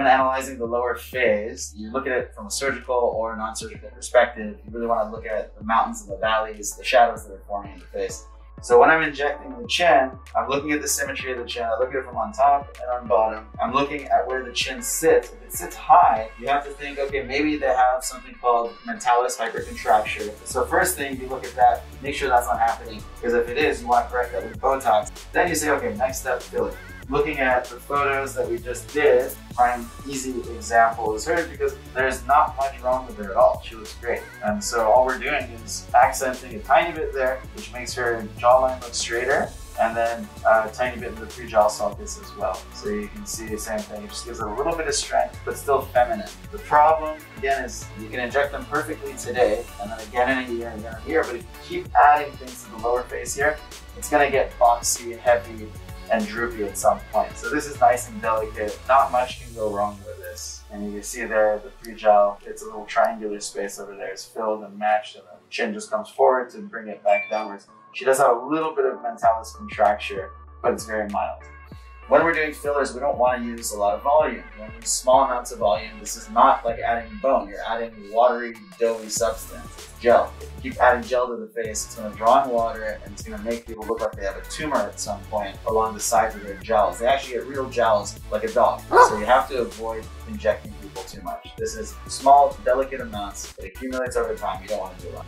When analyzing the lower face, you look at it from a surgical or non-surgical perspective. You really want to look at the mountains and the valleys, the shadows that are forming in the face. So when I'm injecting the chin, I'm looking at the symmetry of the chin. I look at it from on top and on bottom. I'm looking at where the chin sits. If it sits high, you have to think, okay, maybe they have something called mentalis hypercontracture. So first thing, you look at that, make sure that's not happening, because if it is, you want to correct that with Botox. Then you say, okay, next step, fill it. Looking at the photos that we just did, prime easy example is hers, because there's not much wrong with her at all. She looks great. And so all we're doing is accenting a tiny bit there, which makes her jawline look straighter, and then a tiny bit in the pre-jowl sulcus as well. So you can see the same thing. It just gives it a little bit of strength, but still feminine. The problem, again, is you can inject them perfectly today, and then again in a year and again in a year, but if you keep adding things to the lower face here, it's gonna get boxy, heavy, and droopy at some point. So this is nice and delicate. Not much can go wrong with this. And you can see there, the pre-jowl, it's a little triangular space over there. It's filled and matched, and the chin just comes forward to bring it back downwards. She does have a little bit of mentalis contracture, but it's very mild. When we're doing fillers, we don't want to use a lot of volume. When we use small amounts of volume, this is not like adding bone. You're adding watery, doughy substance. It's gel. If you keep adding gel to the face, it's going to draw in water, and it's going to make people look like they have a tumor at some point along the sides of their jowls. They actually get real jowls like a dog. So you have to avoid injecting people too much. This is small, delicate amounts. It accumulates over time. You don't want to do a lot.